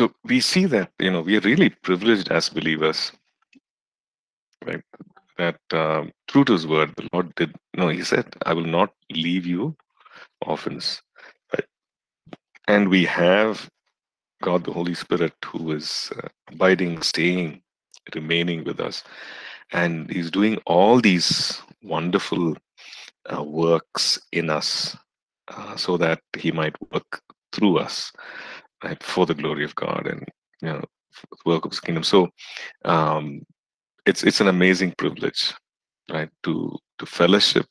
So we see that, we are really privileged as believers, right? That true to his word, the Lord did, he said, I will not leave you orphans. Right? And we have God, the Holy Spirit, who is abiding, staying, remaining with us. And he's doing all these wonderful works in us so that he might work through us, right, for the glory of God and for the work of his kingdom. So it's an amazing privilege, right, to fellowship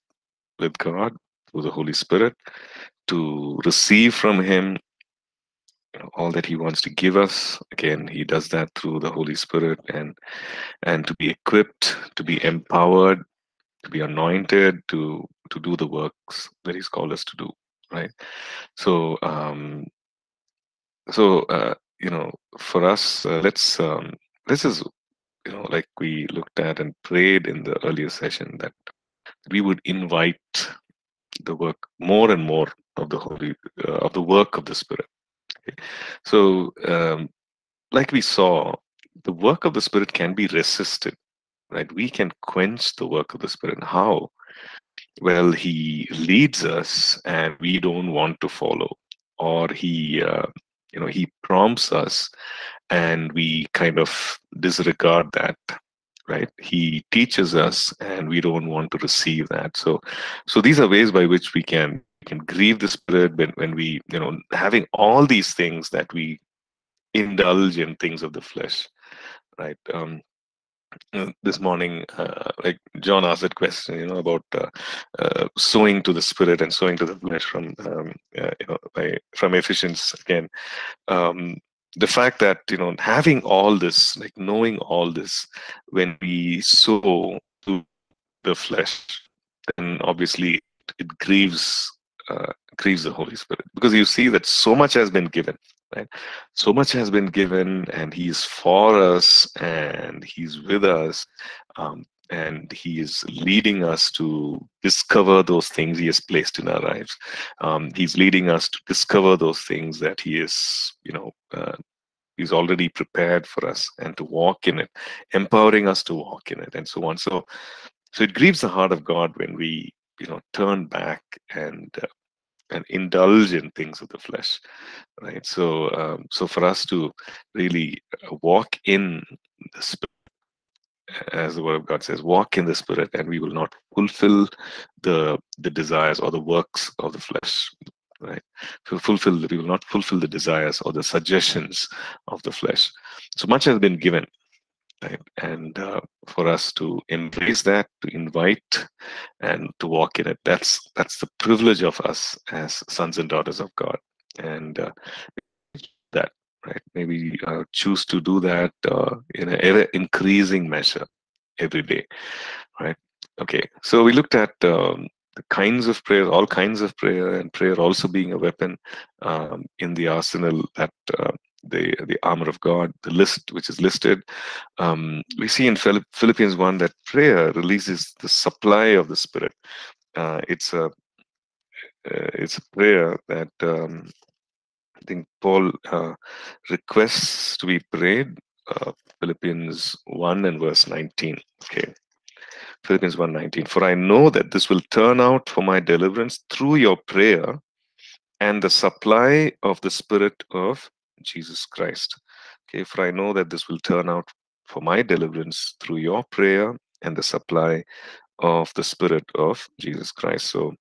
with God through the Holy Spirit, to receive from him all that he wants to give us. Again, he does that through the Holy Spirit, and to be equipped, to be empowered, to be anointed, to do the works that he's called us to do, right? So for us, this is, like we looked at and prayed in the earlier session, that we would invite the work, more and more of the work of the Spirit. Okay. So like we saw, the work of the Spirit can be resisted, right? We can quench the work of the Spirit. How? Well, he leads us and we don't want to follow, or he he prompts us and we kind of disregard that, right? He teaches us and we don't want to receive that. So these are ways by which we can grieve the Spirit when we, having all these things that we indulge in, things of the flesh, right? This morning, like John asked that question, about sowing to the Spirit and sowing to the flesh from, from Ephesians again. The fact that, having all this, like knowing all this, when we sow to the flesh, then obviously it grieves the Holy Spirit, because you see that so much has been given, right? So much has been given, and he is for us, and he's with us, and he is leading us to discover those things he has placed in our lives. He's leading us to discover those things that he is, he's already prepared for us, and to walk in it, empowering us to walk in it, and so on. So it grieves the heart of God when we, turn back and indulge in things of the flesh, right? So, for us to really walk in the Spirit, as the Word of God says, walk in the Spirit, and we will not fulfill the desires or the works of the flesh, right? We will not fulfill the desires or the suggestions of the flesh. So much has been given, right? And for us to embrace that, to invite, and to walk in it, that's the privilege of us as sons and daughters of God. And that, right? Maybe choose to do that in an ever-increasing measure every day, right? Okay, so we looked at the kinds of prayer, all kinds of prayer, and prayer also being a weapon in the arsenal, that the armor of God, the list which is listed. We see in Philippians 1 that prayer releases the supply of the Spirit. It's a prayer that I think Paul requests to be prayed. Philippians 1 and verse 19. Okay, Philippians 1:19. For I know that this will turn out for my deliverance through your prayer and the supply of the Spirit of Jesus Christ. Okay, for I know that this will turn out for my deliverance through your prayer and the supply of the Spirit of Jesus Christ. So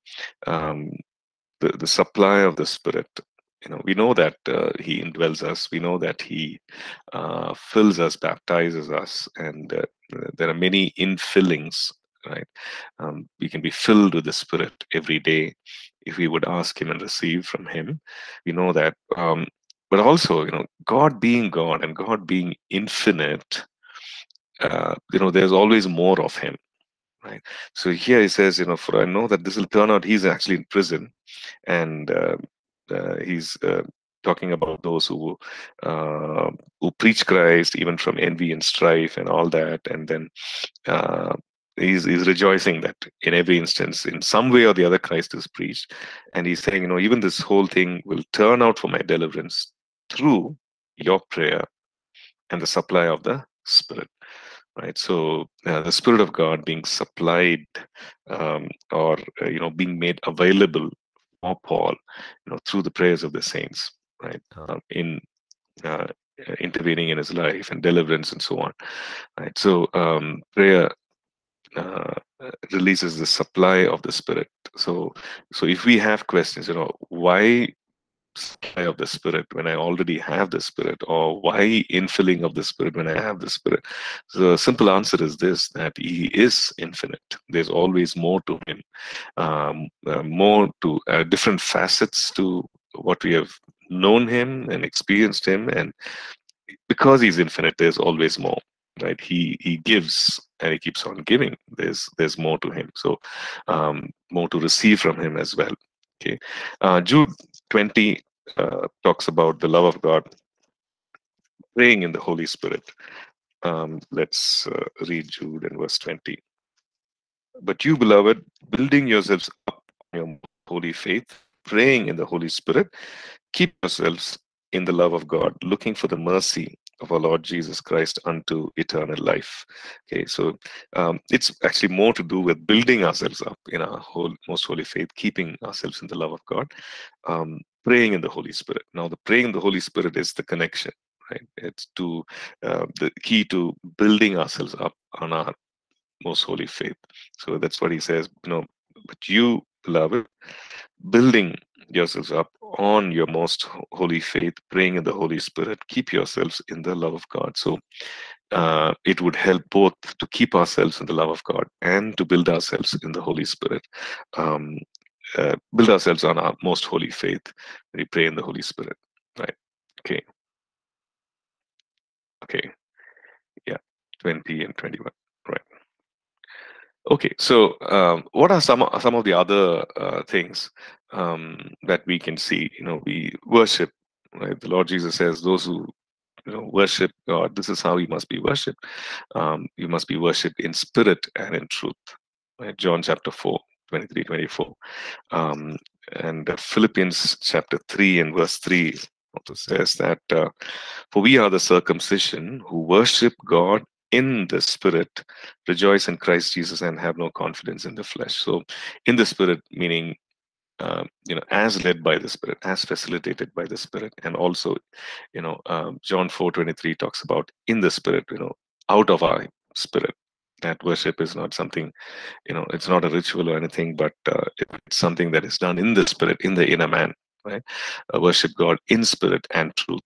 the supply of the Spirit, we know that he indwells us, we know that he fills us, baptizes us, and there are many infillings, right? We can be filled with the Spirit every day if we would ask him and receive from him. We know that. But also, God being God and God being infinite, there's always more of him, right? So here he says, for I know that this will turn out, he's actually in prison, and he's talking about those who preach Christ, even from envy and strife and all that. And then he's rejoicing that in every instance, in some way or the other, Christ is preached. And he's saying, even this whole thing will turn out for my deliverance through your prayer and the supply of the Spirit, right? So the Spirit of God being supplied being made available for Paul, through the prayers of the saints, right? Intervening in his life and deliverance and so on, right? So prayer releases the supply of the Spirit. So if we have questions, why supply of the Spirit when I already have the Spirit, or why infilling of the Spirit when I have the Spirit? The simple answer is this: that He is infinite. There's always more to Him, different facets to what we have known Him and experienced Him, and because He's infinite, there's always more. Right? He gives, and He keeps on giving. There's more to Him, so more to receive from Him as well. Okay, Jude 20 talks about the love of God, praying in the Holy Spirit. Let's read Jude in verse 20. But you, beloved, building yourselves up in your holy faith, praying in the Holy Spirit, keep yourselves in the love of God, looking for the mercy of our Lord Jesus Christ unto eternal life. Okay, so it's actually more to do with building ourselves up in our most holy faith, keeping ourselves in the love of God, praying in the Holy Spirit. Now, the praying in the Holy Spirit is the connection, right? It's to the key to building ourselves up on our most holy faith. So that's what he says. But you, beloved, building yourselves up on your most holy faith, praying in the Holy Spirit, keep yourselves in the love of God. So it would help both to keep ourselves in the love of God and to build ourselves in the Holy Spirit. Build ourselves on our most holy faith. We pray in the Holy Spirit, right? Okay, yeah, 20 and 21, right? Okay, so what are some of the other things that we can see? We worship, right? The Lord Jesus says, those who worship God, this is how you must be worshipped. You must be worshipped in spirit and in truth, right? John chapter 4, 23, 24. And Philippians chapter 3 and verse 3 also says that, for we are the circumcision who worship God in the Spirit, rejoice in Christ Jesus, and have no confidence in the flesh. So in the Spirit, meaning as led by the Spirit, as facilitated by the Spirit. And also John 4:23 talks about in the Spirit, out of our spirit. That worship is not something, it's not a ritual or anything, but it's something that is done in the Spirit, in the inner man, right? Worship God in spirit and truth.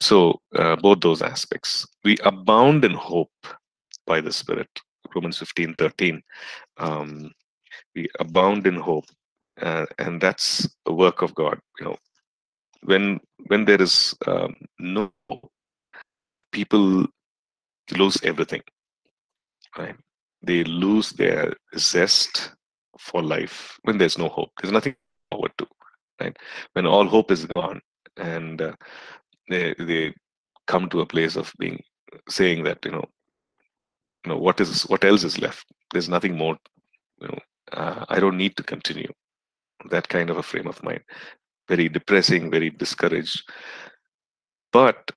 So both those aspects. We abound in hope by the Spirit. Romans 15:13. We abound in hope, and that's a work of God. When there is no hope, people lose everything. Right? They lose their zest for life when there's no hope. There's nothing forward to. Right? When all hope is gone, and they come to a place of saying that what else is left? There's nothing more. I don't need to continue. That kind of a frame of mind, very depressing, very discouraged. But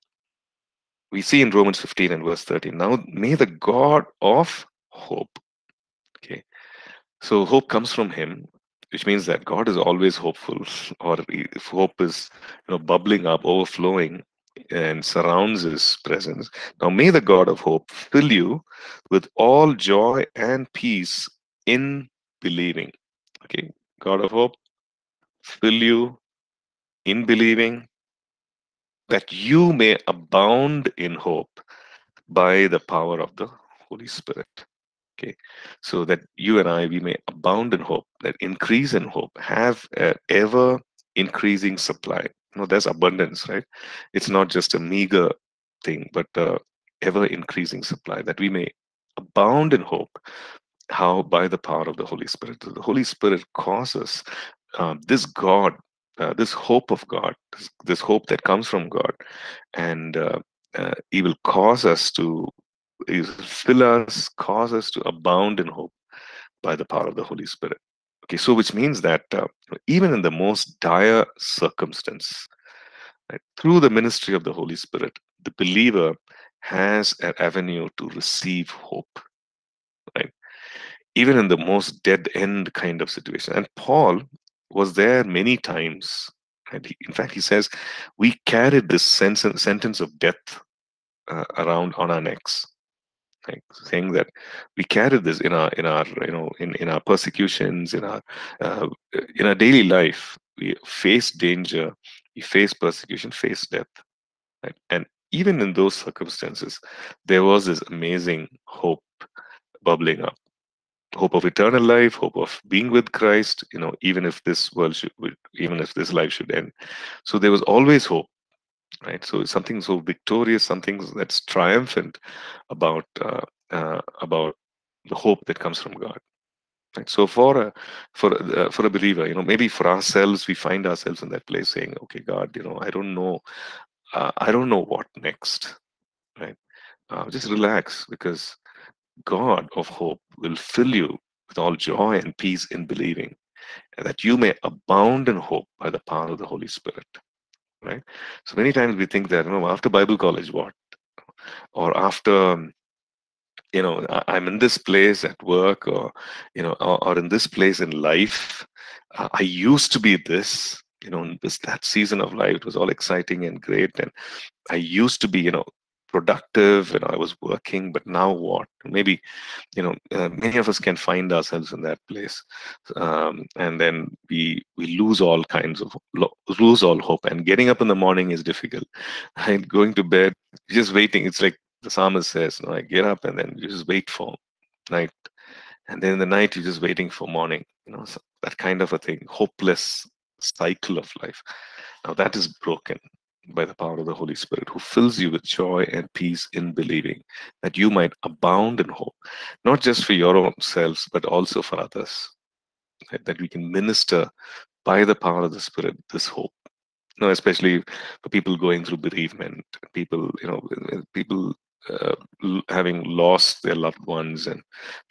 we see in Romans 15 and verse 13, now may the God of hope. Okay, so hope comes from Him, which means that God is always hopeful, or if hope is bubbling up, overflowing, and surrounds His presence. Now may the God of hope fill you with all joy and peace in believing. Okay, God of hope, fill you in believing, that you may abound in hope by the power of the Holy Spirit. Okay, so that you and I, we may abound in hope, that increase in hope, have an ever-increasing supply. There's abundance, right? It's not just a meager thing, but ever-increasing supply, that we may abound in hope. How? By the power of the Holy Spirit. So the Holy Spirit causes this God, this hope of God, this hope that comes from God, and He will cause us to fill us, cause us to abound in hope by the power of the Holy Spirit. Okay, so which means that even in the most dire circumstance, Right? Through the ministry of the Holy Spirit, the believer has an avenue to receive hope, right? Even in the most dead-end kind of situation. And Paul was there many times. And in fact, he says, we carried this sentence of death around on our necks, right? Saying that we carried this in our persecutions, in our daily life. We face danger, we face persecution, face death, right? And even in those circumstances, there was this amazing hope bubbling up. Hope of eternal life, hope of being with Christ, you know, even if this life should end. So there was always hope, right? So it's something so victorious, something that's triumphant about the hope that comes from God. Right? So for a believer, you know, maybe for ourselves, we find ourselves in that place saying, okay, God, you know, I don't know what next, right? Just relax, because God of hope will fill you with all joy and peace in believing, and that you may abound in hope by the power of the Holy Spirit, right? So many times we think that, you know, after Bible college, what? Or after, you know, I'm in this place at work, or, you know, or in this place in life, I used to be this, you know, that season of life, it was all exciting and great, and I used to be, you know, productive, and I was working, but now what? Maybe, you know, many of us can find ourselves in that place, and then we lose all hope, and getting up in the morning is difficult, and going to bed, just waiting. It's like the psalmist says, you know, I get up and then you just wait for night, and then in the night you're just waiting for morning, you know, so that kind of a thing, hopeless cycle of life. Now that is broken by the power of the Holy Spirit, who fills you with joy and peace in believing, that you might abound in hope, not just for your own selves, but also for others, right? That we can minister by the power of the Spirit this hope. You know, especially for people going through bereavement, people, you know, people having lost their loved ones, and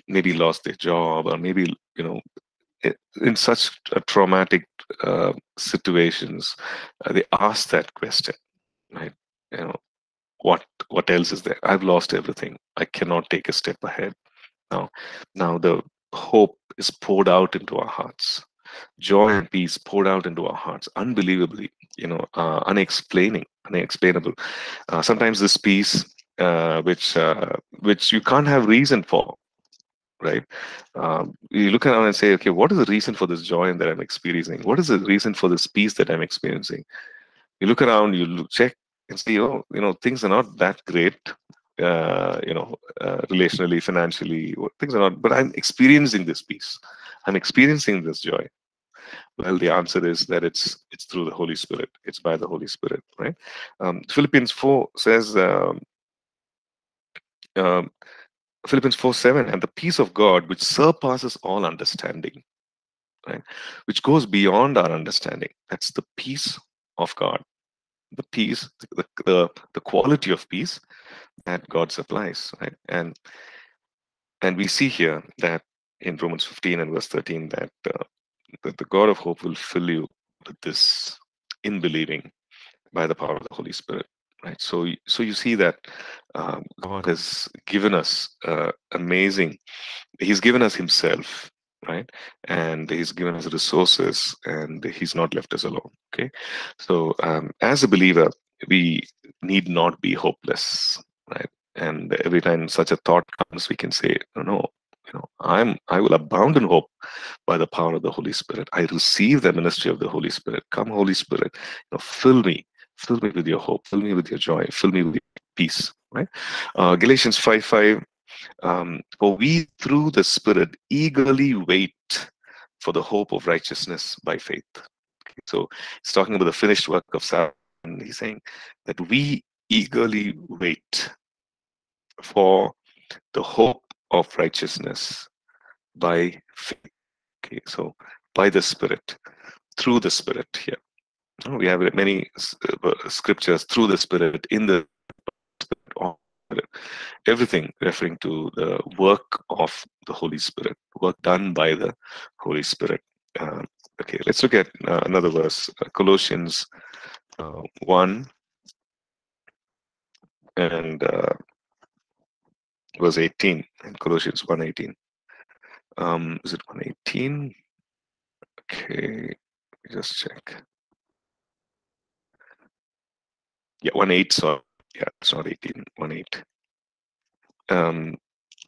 maybe lost their job, or maybe, you know, in such traumatic situations, they ask that question, right? You know, what else is there? I've lost everything. I cannot take a step ahead. Now the hope is poured out into our hearts. Joy and peace poured out into our hearts, unbelievably, you know, unexplainable. Sometimes this peace, which you can't have reason for. Right? You look around and say, okay, what is the reason for this joy that I'm experiencing? What is the reason for this peace that I'm experiencing? You look around, check and see, oh, you know, things are not that great, you know, relationally, financially, things are not, but I'm experiencing this peace. I'm experiencing this joy. Well, the answer is that it's through the Holy Spirit. It's by the Holy Spirit, right? Philippians 4 says, Philippians 4:7, and the peace of God, which surpasses all understanding, right? Which goes beyond our understanding. That's the peace of God, the peace, the quality of peace that God supplies, right? And we see here that in Romans 15 and verse 13 that the God of hope will fill you with this in believing by the power of the Holy Spirit. Right, so you see that God has given us amazing. He's given us Himself, right? And He's given us resources, and He's not left us alone. Okay, so as a believer, we need not be hopeless, right? And every time such a thought comes, we can say, no, you know, I will abound in hope by the power of the Holy Spirit. I receive the ministry of the Holy Spirit. Come, Holy Spirit, you know, fill me. Fill me with your hope, fill me with your joy, fill me with your peace, right? Galatians 5:5, for we through the Spirit eagerly wait for the hope of righteousness by faith. Okay, so he's talking about the finished work of salvation. He's saying that we eagerly wait for the hope of righteousness by faith. Okay, so by the Spirit, through the Spirit here. We have many scriptures, through the Spirit, in the Spirit, everything referring to the work of the Holy Spirit, work done by the Holy Spirit. Okay, let's look at another verse, Colossians one, and it was 18 in Colossians 1:18. Is it 1:18? Okay, just check. Yeah, 1:8. So yeah, it's not 18. 1:8.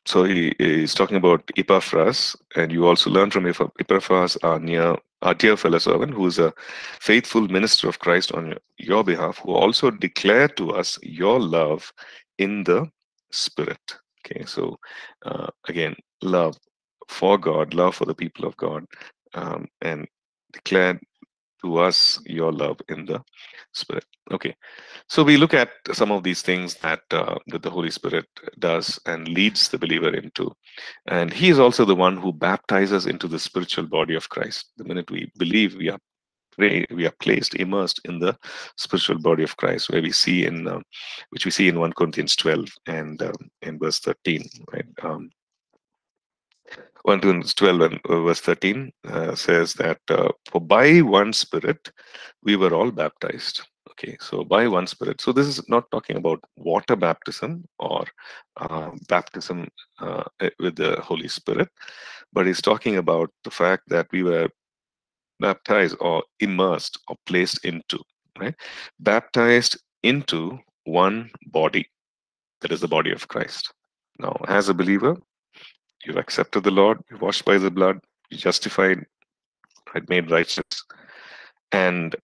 So he is talking about Epaphras, and you also learn from Epaphras, our dear fellow servant, who is a faithful minister of Christ on your behalf, who also declared to us your love in the Spirit. Okay, so again, love for God, love for the people of God, and declared to us your love in the Spirit. Okay, so we look at some of these things that that the Holy Spirit does and leads the believer into, and he is also the one who baptizes into the spiritual body of Christ. The minute we believe, we are placed, immersed in the spiritual body of Christ, where we see in which we see in 1 Corinthians 12 and in verse 13, right? 1 Corinthians 12 and verse 13 says that for by one Spirit we were all baptized. Okay, so by one Spirit. So this is not talking about water baptism or baptism with the Holy Spirit, but it's talking about the fact that we were baptized or immersed or placed into, right? Baptized into one body, that is the body of Christ. Now, as a believer, you've accepted the Lord, you're washed by the blood, you're justified, made righteous, and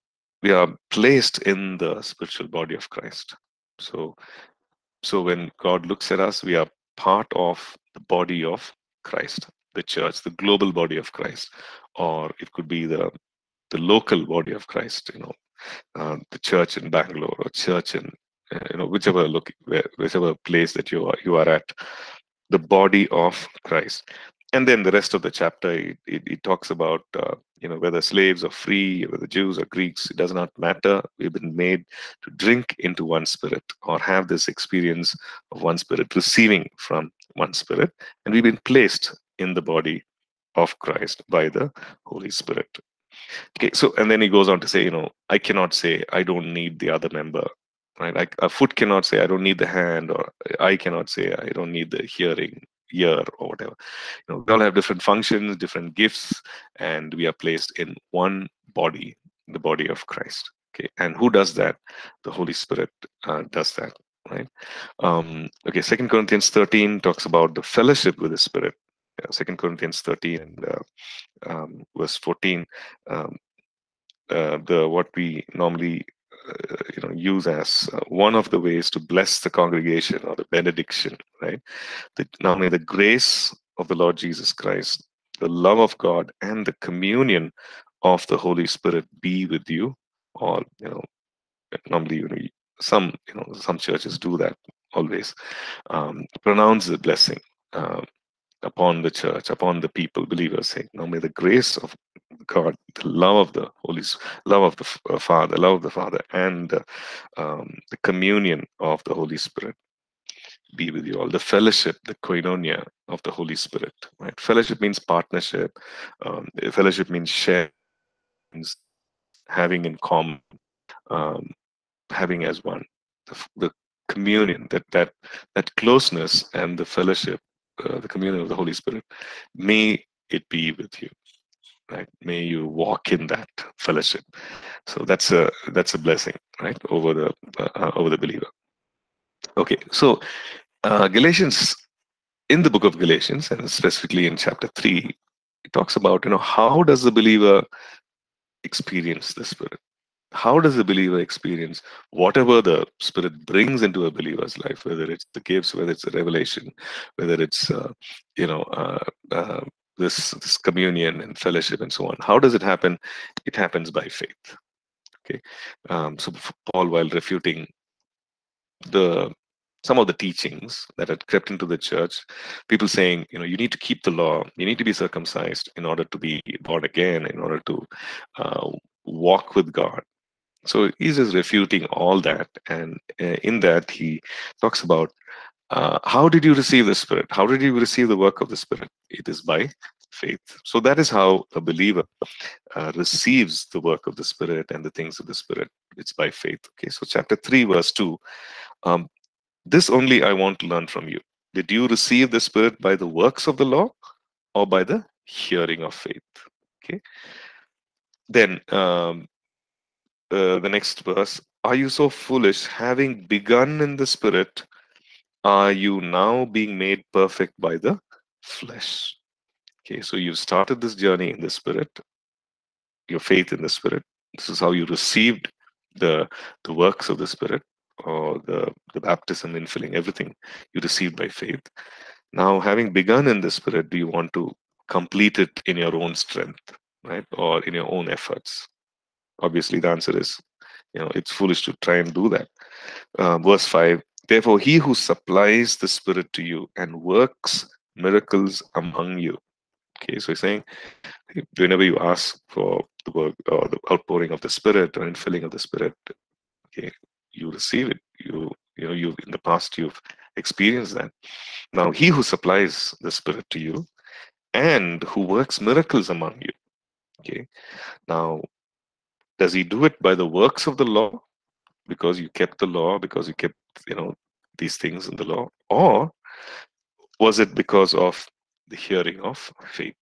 we are placed in the spiritual body of Christ. So when God looks at us, we are part of the body of Christ, the church, the global body of Christ, or it could be the local body of Christ, you know, the church in Bangalore, or church in, you know, whichever place that you are at. The body of Christ. And then the rest of the chapter, it talks about you know, whether slaves are free, whether Jews or Greeks, it does not matter. We've been made to drink into one Spirit, or have this experience of one Spirit, receiving from one Spirit, and we've been placed in the body of Christ by the Holy Spirit. Okay, so and then he goes on to say, you know, I cannot say I don't need the other member. Right, like a foot cannot say I don't need the hand, or I cannot say I don't need the ear, or whatever. You know, we all have different functions, different gifts, and we are placed in one body, the body of Christ. Okay, and who does that? The Holy Spirit does that, right? Okay, 2 Corinthians 13 talks about the fellowship with the Spirit. 2 Corinthians 13 and verse 14, what we normally you know, use as one of the ways to bless the congregation, or the benediction, right? Now may the grace of the Lord Jesus Christ, the love of God, and the communion of the Holy Spirit be with you all. You know, normally, you know, some churches do that always. Pronounce the blessing upon the church, upon the people, believers, saying, now may the grace of God, the love of the Holy, love of the Father, and the communion of the Holy Spirit be with you all. The fellowship, the koinonia of the Holy Spirit. Right? Fellowship means partnership. Fellowship means sharing, means having in common, having as one. The communion, that closeness, and the fellowship, the communion of the Holy Spirit. May it be with you. Right? May you walk in that fellowship. So that's a blessing, right, over the believer. Okay, so Galatians, in the book of Galatians, and specifically in chapter 3, it talks about, you know, how does the believer experience the Spirit? How does the believer experience whatever the Spirit brings into a believer's life? Whether it's the gifts, whether it's the revelation, whether it's you know, this communion and fellowship and so on. How does it happen? It happens by faith. Okay, so Paul, while refuting some of the teachings that had crept into the church, people saying, you know, you need to keep the law, you need to be circumcised in order to be born again, in order to walk with God. So he's just refuting all that, and in that he talks about how did you receive the Spirit? How did you receive the work of the Spirit? It is by faith. So that is how a believer receives the work of the Spirit and the things of the Spirit. It's by faith. Okay, so chapter 3, verse 2. This only I want to learn from you. Did you receive the Spirit by the works of the law or by the hearing of faith? Okay. Then the next verse. Are you so foolish, having begun in the Spirit, are you now being made perfect by the flesh? Okay, so you've started this journey in the Spirit, your faith in the Spirit. This is how you received the works of the Spirit, or the baptism, infilling, everything you received by faith. Now, having begun in the Spirit, do you want to complete it in your own strength, right? Or in your own efforts? Obviously, the answer is, you know, it's foolish to try and do that. Verse 5, therefore, he who supplies the Spirit to you and works miracles among you. Okay, so he's saying, whenever you ask for the work or the outpouring of the Spirit or infilling of the Spirit, okay, you receive it. You know, you've in the past you've experienced that. Now, he who supplies the Spirit to you and who works miracles among you. Okay, now, does he do it by the works of the law, because you kept the law, because you kept, you know, these things in the law, or was it because of the hearing of faith?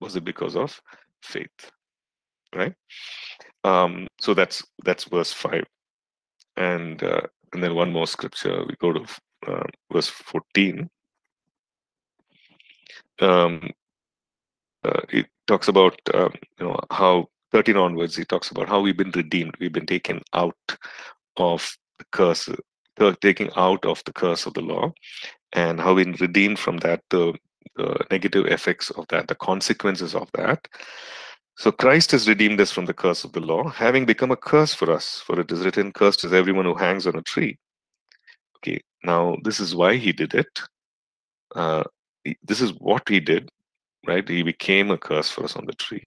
Was it because of faith, right? So that's verse 5, and then one more scripture. We go to verse 14. It talks about you know, how 13 onwards, he talks about how we've been redeemed. We've been taken out of the curse, taking out of the curse of the law, and how we've been redeemed from that, the negative effects of that, the consequences of that. So Christ has redeemed us from the curse of the law, having become a curse for us, for it is written, cursed is everyone who hangs on a tree. Okay, now this is why he did it. This is what he did, right? He became a curse for us on the tree.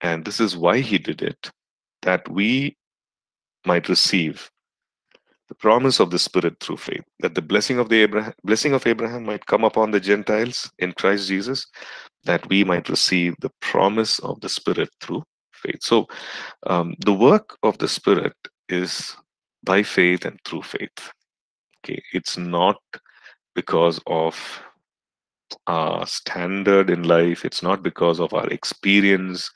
And this is why he did it, that we might receive the promise of the Spirit through faith, that the blessing of Abraham might come upon the Gentiles in Christ Jesus, that we might receive the promise of the Spirit through faith. So the work of the Spirit is by faith and through faith. Okay, it's not because of our standard in life. It's not because of our experience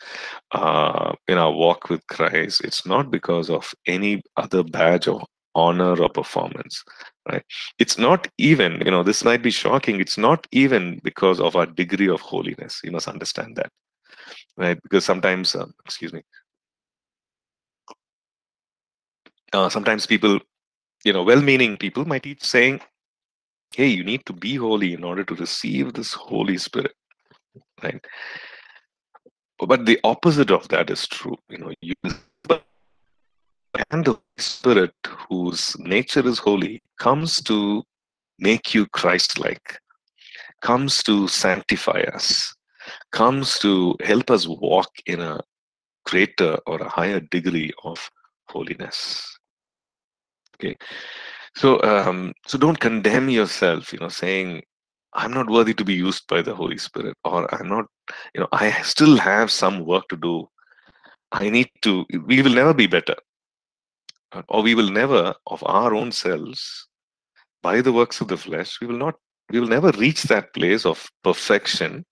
in our walk with Christ. It's not because of any other badge of honor or performance, right? It's not even, you know, this might be shocking, it's not even because of our degree of holiness. You must understand that, right? Because sometimes, sometimes people, you know, well-meaning people might keep saying, hey, you need to be holy in order to receive this Holy Spirit, right? But the opposite of that is true. You know, you and the Holy Spirit, whose nature is holy, comes to make you Christ-like, comes to sanctify us, comes to help us walk in a greater or a higher degree of holiness. Okay. So, so don't condemn yourself, you know, saying, I'm not worthy to be used by the Holy Spirit, or I'm not, you know, I still have some work to do. I need to, we will never be better, or we will never, of our own selves, by the works of the flesh, we will never reach that place of perfection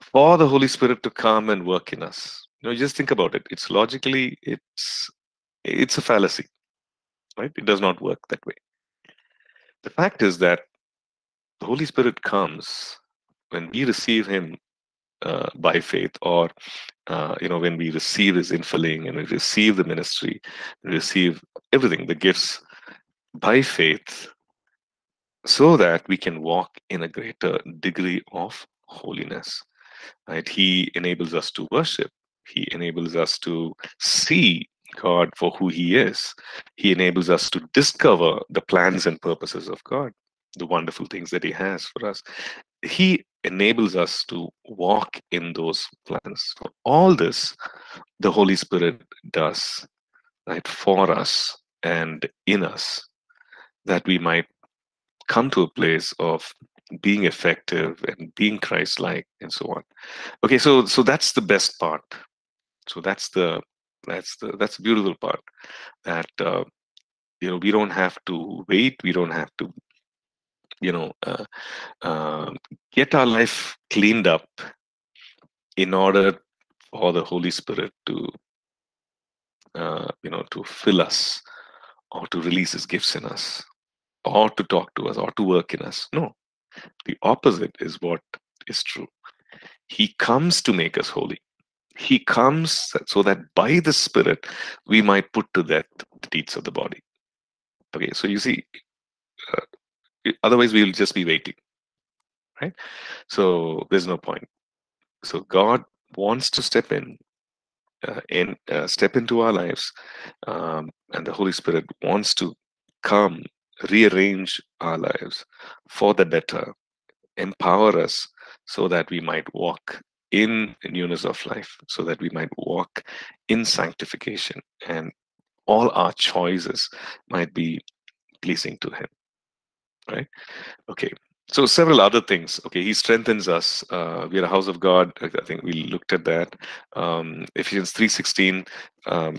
for the Holy Spirit to come and work in us. You know, just think about it. It's logically, it's a fallacy. Right? It does not work that way. The fact is that the Holy Spirit comes when we receive him by faith, or you know, when we receive his infilling and we receive the ministry, we receive everything, the gifts, by faith, so that we can walk in a greater degree of holiness. Right? He enables us to worship. He enables us to see God for who he is. He enables us to discover the plans and purposes of God, the wonderful things that he has for us. He enables us to walk in those plans. For all this, the Holy Spirit does, right, for us and in us, that we might come to a place of being effective and being Christ-like and so on. Okay, so that's the best part. So that's the beautiful part, that we don't have to wait. We don't have to get our life cleaned up in order for the Holy Spirit to to fill us, or to release His gifts in us, or to talk to us, or to work in us. No, the opposite is what is true. He comes to make us holy. He comes so that by the Spirit we might put to death the deeds of the body. Okay, so you see, otherwise we will just be waiting, right? So there's no point. So God wants to step in step into our lives, and the Holy Spirit wants to come, rearrange our lives for the better, empower us so that we might walk in newness of life, so that we might walk in sanctification, and all our choices might be pleasing to Him, right? Okay, so several other things. Okay, He strengthens us. We are a house of God. I think we looked at that. Ephesians 3:16,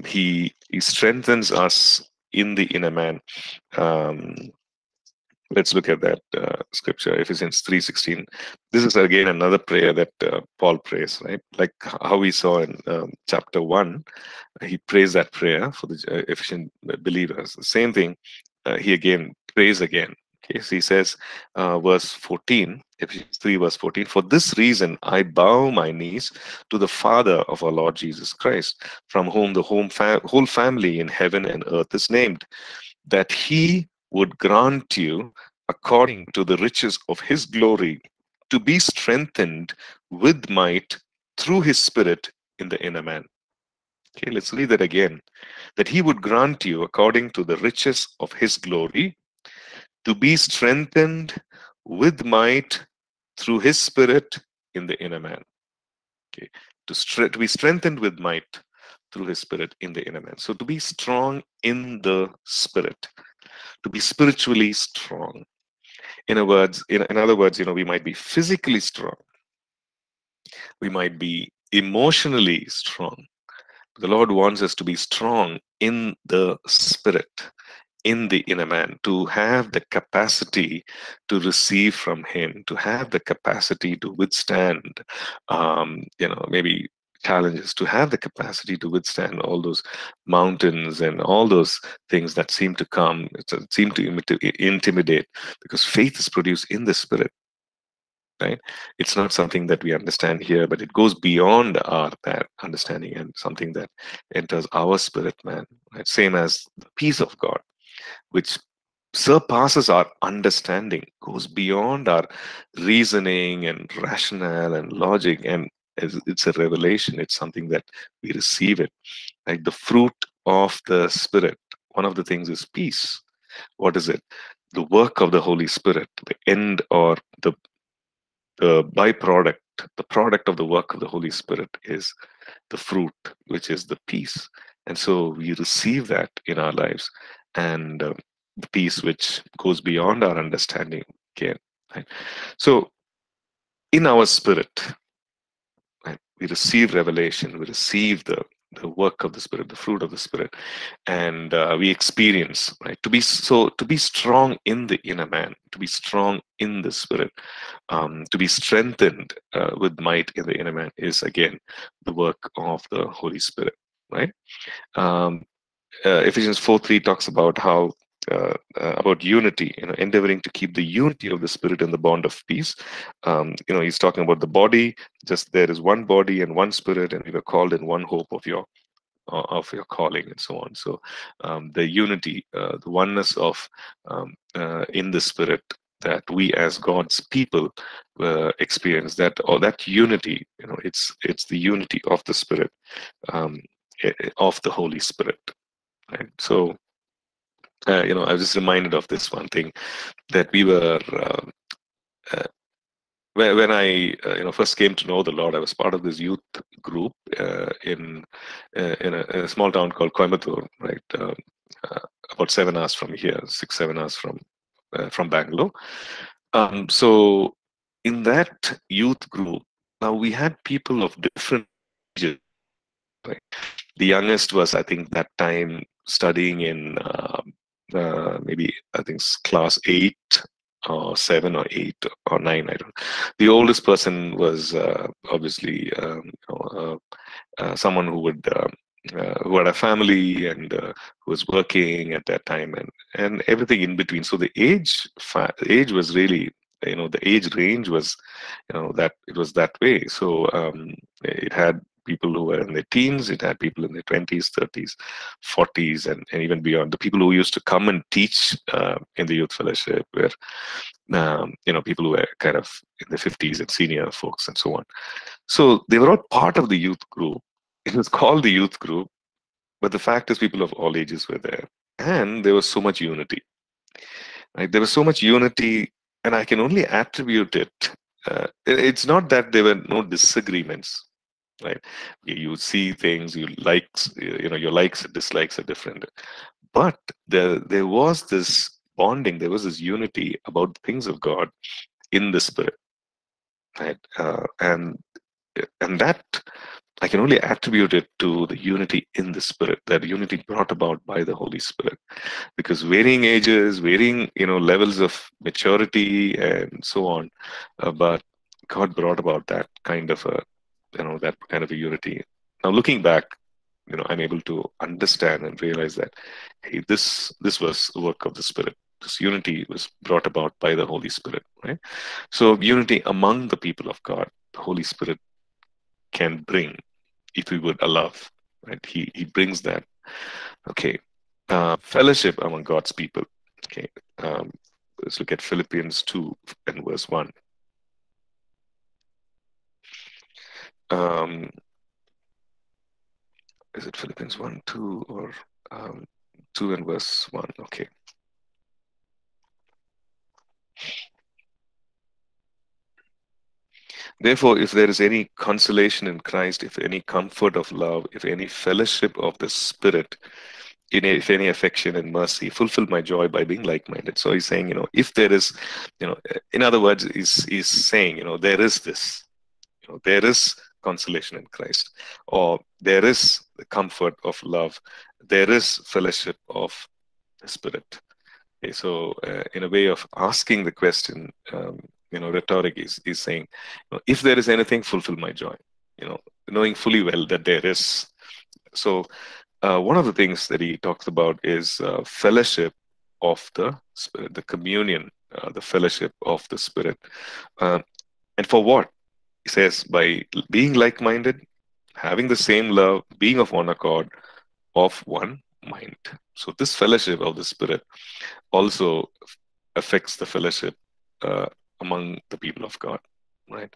he strengthens us in the inner man. Let's look at that scripture, Ephesians 3:16. This is again another prayer that Paul prays, right? Like how we saw in chapter 1, he prays that prayer for the Ephesian believers. The same thing, he again prays again. Okay, so he says, verse 14, Ephesians 3, verse 14, "For this reason I bow my knees to the Father of our Lord Jesus Christ, from whom the whole family in heaven and earth is named, that He would grant you, according to the riches of His glory, to be strengthened with might through His Spirit in the inner man." Okay, let's read that again. "That He would grant you, according to the riches of His glory, to be strengthened with might through His Spirit in the inner man." Okay, to be strengthened with might through His Spirit in the inner man. So to be strong in the Spirit, to be spiritually strong. In other words, we might be physically strong, we might be emotionally strong. The Lord wants us to be strong in the Spirit, in the inner man, to have the capacity to receive from Him, to have the capacity to withstand, maybe challenges, to have the capacity to withstand all those mountains and all those things that seem to come, seem to intimidate, because faith is produced in the Spirit, right? It's not something that we understand here, but it goes beyond our understanding, and something that enters our spirit man, right? Same as the peace of God, which surpasses our understanding, goes beyond our reasoning and rationale and logic, and it's a revelation. It's something that we receive it. Like the fruit of the Spirit, one of the things is peace. What is it? The work of the Holy Spirit, the end, or the byproduct, the product of the work of the Holy Spirit is the fruit, which is the peace. And so we receive that in our lives, and the peace which goes beyond our understanding again, right? So in our spirit, we receive revelation, we receive the work of the Spirit, the fruit of the Spirit, and we experience, right? To be strong in the inner man, to be strong in the Spirit, to be strengthened with might in the inner man is again the work of the Holy Spirit, right? Ephesians 4:3 talks about how about unity, endeavoring to keep the unity of the Spirit in the bond of peace. He's talking about the body. Just there is one body and one Spirit, and we were called in one hope of your calling, and so on. So the unity, the oneness of in the Spirit that we as God's people experience, that unity. It's the unity of the Spirit, of the Holy Spirit, right? So. I was just reminded of this one thing that we were, when I, first came to know the Lord, I was part of this youth group in a small town called Coimbatore, right? About 7 hours from here, 6-7 hours from Bangalore. So in that youth group, now we had people of different ages. Right? The youngest was, I think, that time studying in maybe, I think, class 8 or 7 or 8 or 9, I don't know. The oldest person was obviously someone who had a family and who was working at that time, and everything in between. So the age was really, you know, the age range was, you know, that it was that way. So it had people who were in their teens, it had people in their 20s, 30s, 40s, and even beyond. The people who used to come and teach in the youth fellowship were, you know, people who were kind of in their 50s and senior folks and so on. So they were all part of the youth group. It was called the youth group, but the fact is people of all ages were there, and there was so much unity. Right? There was so much unity, and I can only attribute it. It's not that there were no disagreements. Right? You see things, you like, you know, your likes and dislikes are different, but there was this bonding, there was this unity about the things of God in the Spirit, right? And that I can only attribute it to the unity in the Spirit, that unity brought about by the Holy Spirit, because varying ages, varying, you know, levels of maturity and so on, but God brought about that kind of a, you know, that kind of a unity. Now looking back, you know, I'm able to understand and realize that, hey, this was the work of the Spirit. This unity was brought about by the Holy Spirit, right? So unity among the people of God, the Holy Spirit can bring, if we would allow, right? He brings that. Okay, fellowship among God's people. Okay, let's look at Philippians 2 and verse 1. Is it Philippians 1, 2, or 2 and verse 1? Okay. Therefore, if there is any consolation in Christ, if any comfort of love, if any fellowship of the Spirit, if any affection and mercy, fulfill my joy by being like-minded. So he's saying, you know, if there is, you know, in other words, he's saying, you know, there is this. You know, there is consolation in Christ, or there is the comfort of love, there is fellowship of the Spirit. Okay, so in a way of asking the question, you know, rhetoric is saying, you know, if there is anything, fulfill my joy, you know, knowing fully well that there is. So one of the things that he talks about is fellowship of the Spirit, the communion, the fellowship of the Spirit. And for what? He says, by being like-minded, having the same love, being of one accord, of one mind. So this fellowship of the Spirit also affects the fellowship among the people of God, right?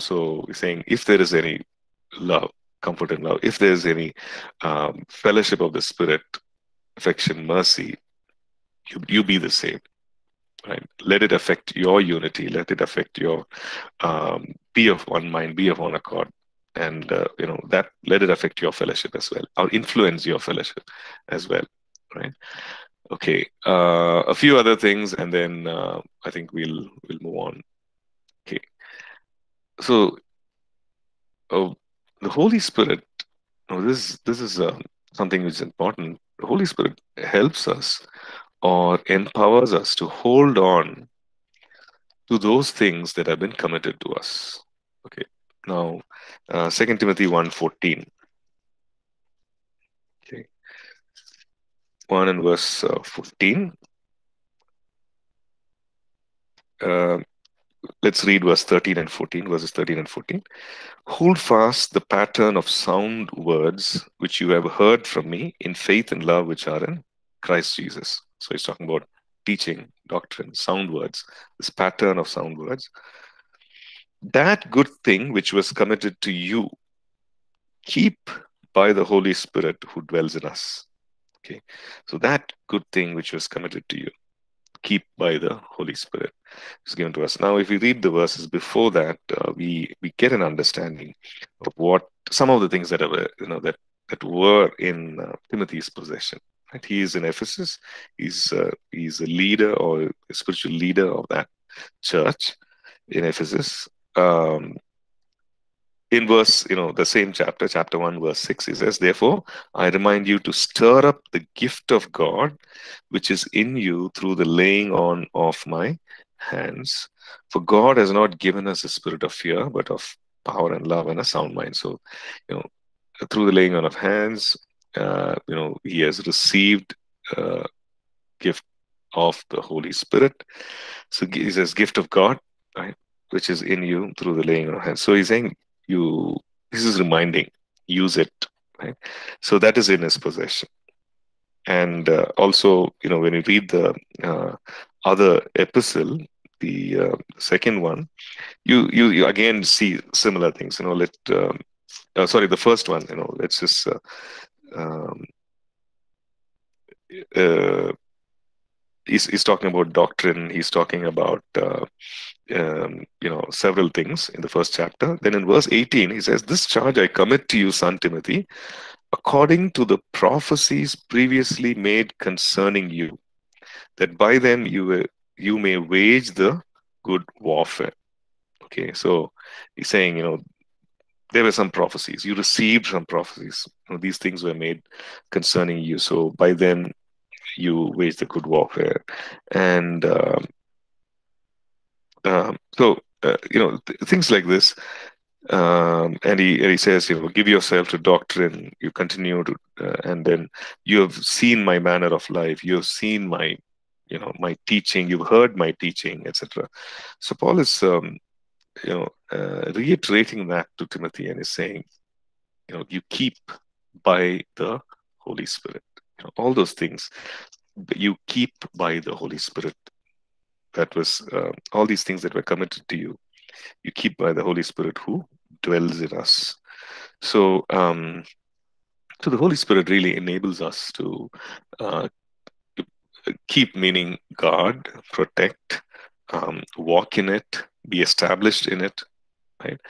So he's saying, if there is any love, comfort and love, if there is any fellowship of the Spirit, affection, mercy, you be the same. Right. Let it affect your unity. Let it affect your be of one mind, be of one accord, and you know that. Let it affect your fellowship as well, or influence your fellowship as well. Right? Okay. A few other things, and then I think we'll move on. Okay. So, the Holy Spirit. Oh, this is something which is important. The Holy Spirit helps us, or empowers us to hold on to those things that have been committed to us. Okay. Now, 2 Timothy 1:14. Okay. 1 and verse 14. Let's read verse 13 and 14, verses 13 and 14. Hold fast the pattern of sound words which you have heard from me in faith and love which are in Christ Jesus. So he's talking about teaching, doctrine, sound words, this pattern of sound words. That good thing which was committed to you, keep by the Holy Spirit who dwells in us. Okay, so that good thing which was committed to you, keep by the Holy Spirit, is given to us. Now, if we read the verses before that, we get an understanding of what some of the things that are, you know, that were in Timothy's possession. Right? He is in Ephesus. He's a leader, or a spiritual leader of that church in Ephesus. In verse, the same chapter, chapter 1, verse 6, he says, "Therefore, I remind you to stir up the gift of God, which is in you through the laying on of my hands. For God has not given us a spirit of fear, but of power and love and a sound mind." So, through the laying on of hands, he has received gift of the Holy Spirit. So he says, gift of God, right, which is in you through the laying on of hands. So he's saying, this is reminding, use it, right? So that is in his possession. And also, when you read the other epistle, the second one, you again see similar things. The first one, let's just he's talking about doctrine. He's talking about several things in the first chapter. Then in verse 18, he says, "This charge I commit to you, son Timothy, according to the prophecies previously made concerning you, that by them you may wage the good warfare." Okay, so he's saying, there were some prophecies. You received some prophecies. These things were made concerning you. So by them you wage the good warfare. And things like this. And he says, give yourself to doctrine. You continue to, and then you have seen my manner of life. You have seen my, my teaching. You've heard my teaching, etc. So Paul is, reiterating that to Timothy, and is saying, you keep by the Holy Spirit. All those things you keep by the Holy Spirit. That was all these things that were committed to you. You keep by the Holy Spirit who dwells in us. So, so the Holy Spirit really enables us to keep, meaning guard, protect, walk in it, be established in it, right?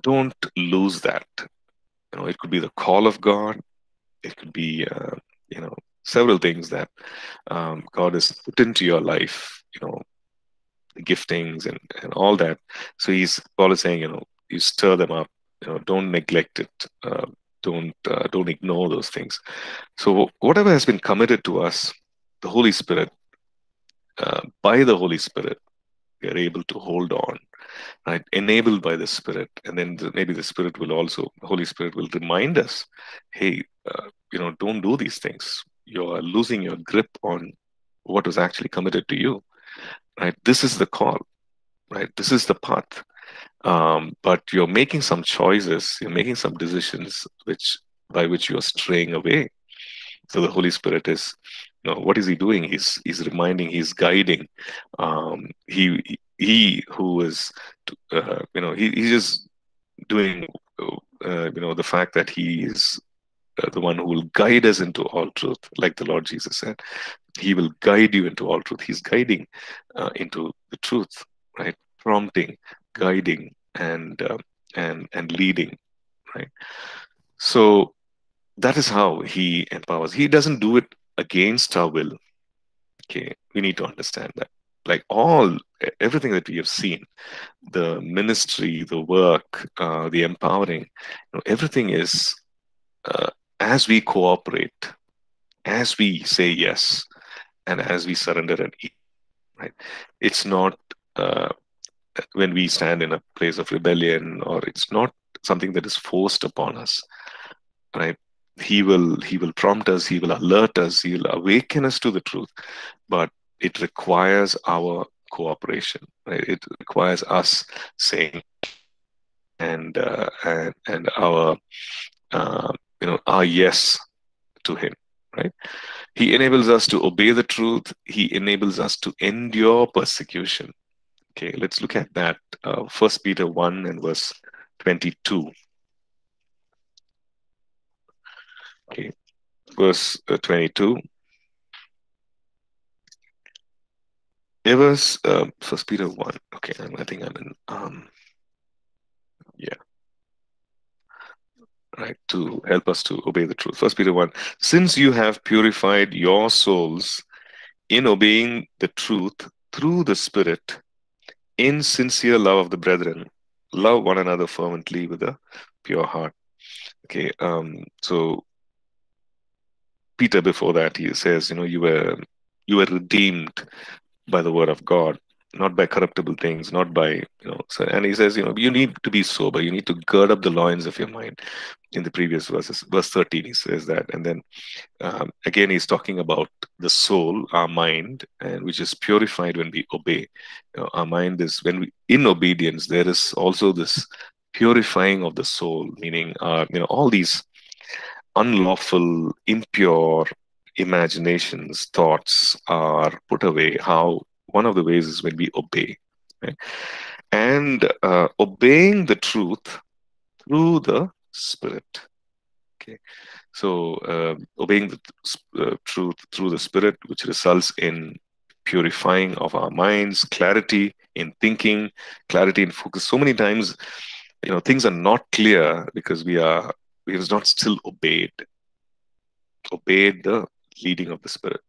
Don't lose that. It could be the call of God. It could be, several things that God has put into your life, the giftings and all that. So he's always saying, you stir them up, don't neglect it. Don't ignore those things. So whatever has been committed to us, the Holy Spirit, by the Holy Spirit, we are able to hold on, right? Enabled by the Spirit, and then maybe the Holy Spirit will remind us, hey, don't do these things. You are losing your grip on what was actually committed to you, right? This is the call, right? This is the path. But you're making some choices, you're making some decisions by which you are straying away. So the Holy Spirit is, what is he doing? He's reminding, he's guiding. He's just doing, the fact that he is the one who will guide us into all truth, like the Lord Jesus said. He will guide you into all truth. He's guiding into the truth, right? Prompting, guiding, and leading, right? So that is how he empowers. He doesn't do it against our will. Okay, we need to understand that. Like everything that we have seen, the ministry, the work, the empowering, everything is as we cooperate, as we say yes, and as we surrender and eat. Right? It's not when we stand in a place of rebellion, or it's not something that is forced upon us. Right? He will prompt us, he will alert us, he will awaken us to the truth, but it requires our cooperation, right? It requires us saying, and our our yes to him, right? He enables us to obey the truth. He enables us to endure persecution. Okay, let's look at that. 1 Peter 1 and verse 22. Okay, verse 22. It was 1 Peter 1. Okay, I think I'm in. Yeah, right. To help us to obey the truth. 1 Peter 1. "Since you have purified your souls in obeying the truth through the Spirit In sincere love of the brethren, love one another fervently with a pure heart. Okay, so Peter before that, he says, you know, you were redeemed by the word of God, not by corruptible things, not by, you know, so, and he says, you know, you need to be sober, you need to gird up the loins of your mind. In the previous verses, verse 13, he says that, and then again, he's talking about the soul, our mind, and which is purified when we obey. You know, our mind is, when we, in obedience, there is also this purifying of the soul, meaning, you know, all these unlawful, impure imaginations, thoughts are put away. How? One of the ways is when we obey, right? And obeying the truth through the Spirit. Okay, so obeying the truth through the Spirit, which results in purifying of our minds, clarity in thinking, clarity in focus. So many times, you know, things are not clear because we have not still obeyed the leading of the Spirit.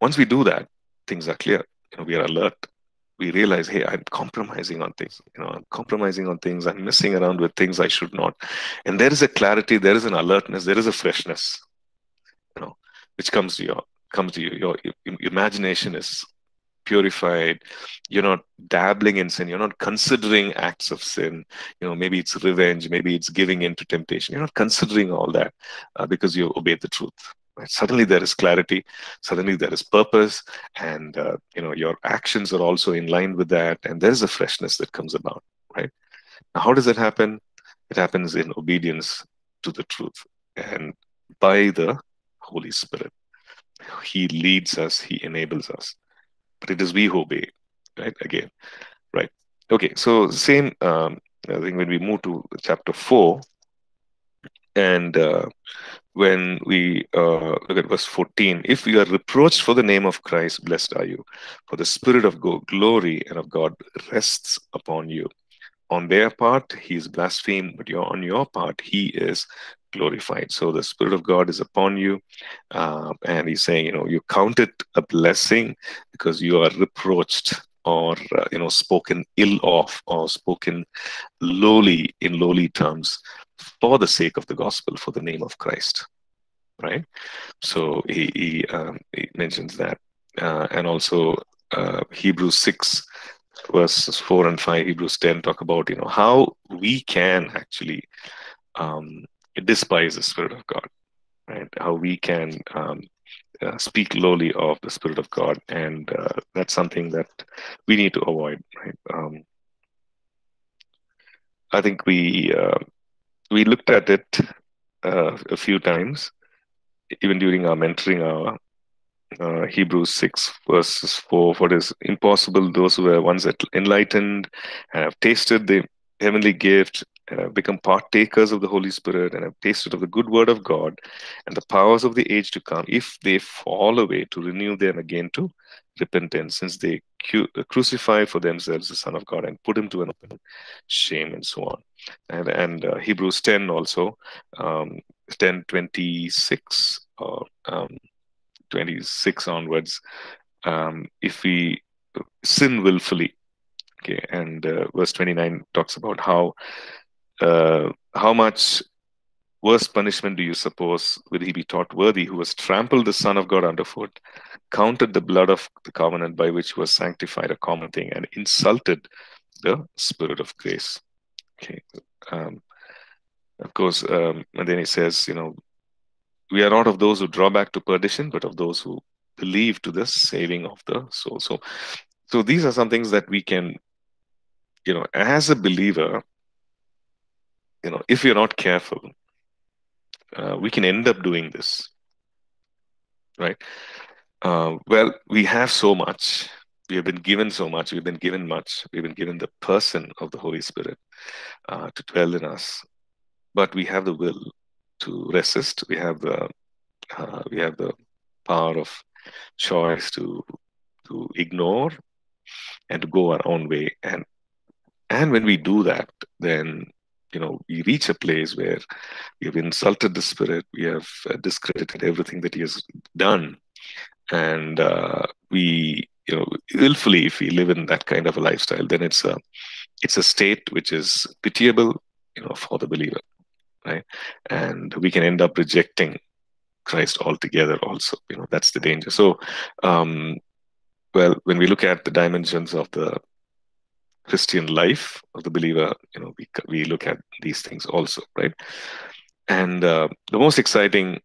Once we do that, things are clear. You know, we are alert. We realize, hey, I'm compromising on things. You know, I'm compromising on things. I'm messing around with things I should not. And there is a clarity. There is an alertness. There is a freshness. You know, which comes to you. Your imagination is purified. You're not dabbling in sin. You're not considering acts of sin. You know, maybe it's revenge. Maybe it's giving in to temptation. You're not considering all that because you obeyed the truth. Suddenly there is clarity, suddenly there is purpose, and you know, your actions are also in line with that, and there is a freshness that comes about, right? Now, how does that happen? It happens in obedience to the truth and by the Holy Spirit. He leads us, he enables us, but it is we who obey, right? Again, right? Okay, so same, I think when we move to chapter 4, and when we look at verse 14, if you are reproached for the name of Christ, blessed are you, for the Spirit of glory and of God rests upon you. On their part, he is blasphemed, but on your part, he is glorified. So the Spirit of God is upon you, and he's saying, you know, you count it a blessing because you are reproached or, you know, spoken ill of or spoken lowly, in lowly terms, for the sake of the gospel, for the name of Christ, right? So he mentions that. And also Hebrews 6, verses 4 and 5, Hebrews 10 talk about, you know, how we can actually despise the Spirit of God, right? How we can speak lowly of the Spirit of God. And that's something that we need to avoid, right? I think we looked at it a few times, even during our mentoring hour, Hebrews 6 verses 4, for it is impossible those who were once enlightened and have tasted the heavenly gift and have become partakers of the Holy Spirit and have tasted of the good word of God and the powers of the age to come, if they fall away, to renew them again to repentance, since they crucify for themselves the Son of God and put him to an open shame, and so on. And Hebrews 10 also, 10:26 or 26 onwards, if we sin willfully. Okay, and verse 29 talks about how much worse punishment do you suppose will he be thought worthy, who has trampled the Son of God underfoot, counted the blood of the covenant by which was sanctified a common thing, and insulted the Spirit of grace. Okay, of course, and then he says, you know, we are not of those who draw back to perdition, but of those who believe to the saving of the soul. So these are some things that we can, you know, as a believer, you know, if you're not careful, we can end up doing this, right? Well, we have so much. We have been given so much. We've been given much. We've been given the person of the Holy Spirit to dwell in us. But we have the will to resist. We have the power of choice to ignore and to go our own way. And when we do that, then, you know, we reach a place where we have insulted the Spirit, we have discredited everything that he has done, and we, you know, willfully, if we live in that kind of a lifestyle, then it's a state which is pitiable, for the believer, right? And we can end up rejecting Christ altogether also, that's the danger. So, well, when we look at the dimensions of the Christian life of the believer, we look at these things also, right? And the most exciting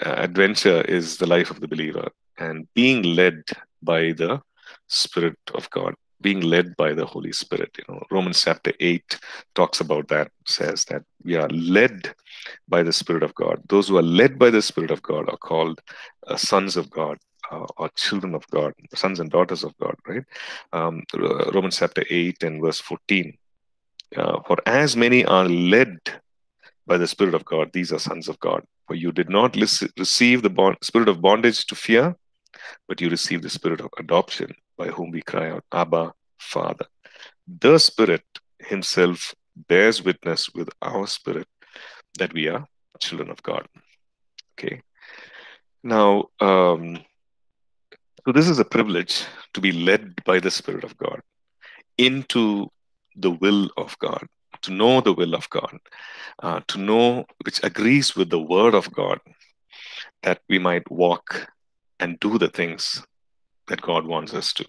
adventure is the life of the believer and being led by the Spirit of God, being led by the Holy Spirit. Romans chapter 8 talks about that, says that we are led by the Spirit of God. Those who are led by the Spirit of God are called sons of God, or children of God, sons and daughters of God, right? Romans chapter 8 and verse 14. For as many are led by the Spirit of God, these are sons of God. For you did not receive the spirit of bondage to fear, but you received the spirit of adoption, by whom we cry out, Abba, Father. The Spirit himself bears witness with our spirit that we are children of God. Okay. Now, so this is a privilege to be led by the Spirit of God into the will of God, to know the will of God, to know which agrees with the word of God, that we might walk and do the things that God wants us to,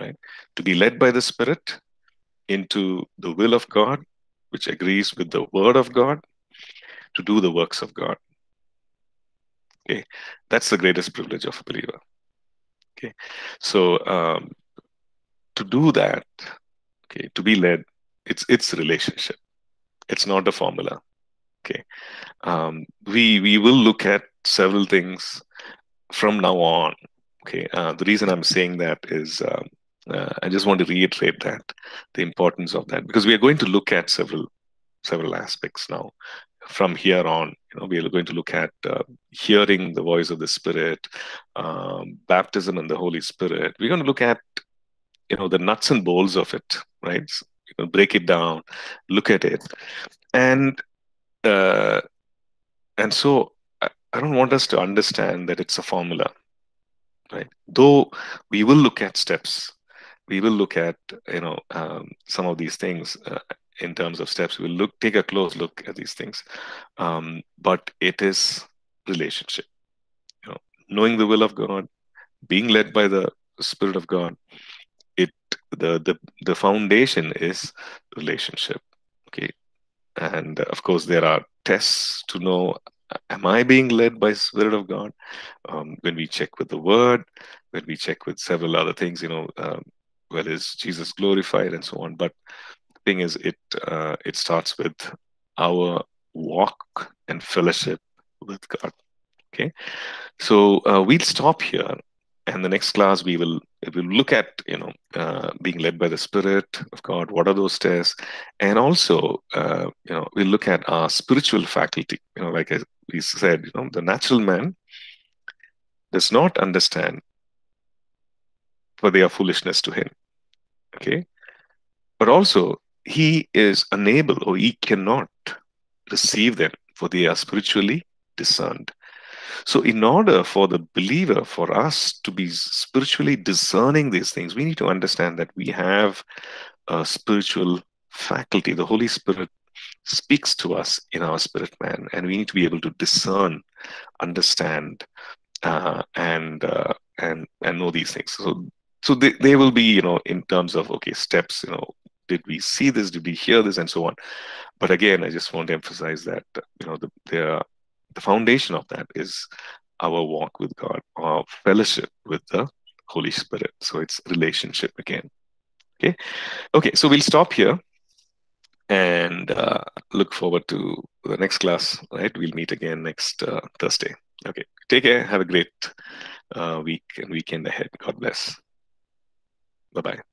right? To be led by the Spirit into the will of God, which agrees with the word of God, to do the works of God. Okay, that's the greatest privilege of a believer. Okay, so to do that, okay, to be led, it's a relationship. It's not a formula. Okay, we will look at several things from now on. Okay, the reason I'm saying that is I just want to reiterate that, the importance of that, because we are going to look at several aspects now. From here on, we are going to look at hearing the voice of the Spirit, baptism in the Holy Spirit. We're going to look at, the nuts and bolts of it, right? Break it down, look at it, and so I don't want us to understand that it's a formula, right? Though we will look at steps, we will look at some of these things in terms of steps. We'll take a close look at these things, but it is relationship. Knowing the will of God, being led by the Spirit of God. The foundation is relationship. Okay, and of course there are tests to know, am I being led by Spirit of God? When we check with the Word, when we check with several other things, whether it's Jesus glorified and so on. But the thing is, it starts with our walk and fellowship with God. Okay, so we'll stop here. And the next class, we will look at, being led by the Spirit of God. What are those tests? And also, we'll look at our spiritual faculty. Like we said, the natural man does not understand, for they are foolishness to him. Okay? But also, he is unable, or he cannot receive them, for they are spiritually discerned. So in order for the believer, for us to be spiritually discerning these things, we need to understand that we have a spiritual faculty. The Holy Spirit speaks to us in our spirit man, and we need to be able to discern, understand, and know these things. So they will be, in terms of, okay, steps, did we see this? Did we hear this? And so on. But again, I just want to emphasize that, the foundation of that is our walk with God, our fellowship with the Holy Spirit. So it's relationship again. Okay. Okay. So we'll stop here and look forward to the next class, right? We'll meet again next Thursday. Okay. Take care. Have a great week and weekend ahead. God bless. Bye-bye.